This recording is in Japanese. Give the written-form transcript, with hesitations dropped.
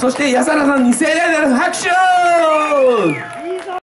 そして安原さん2世代で拍手。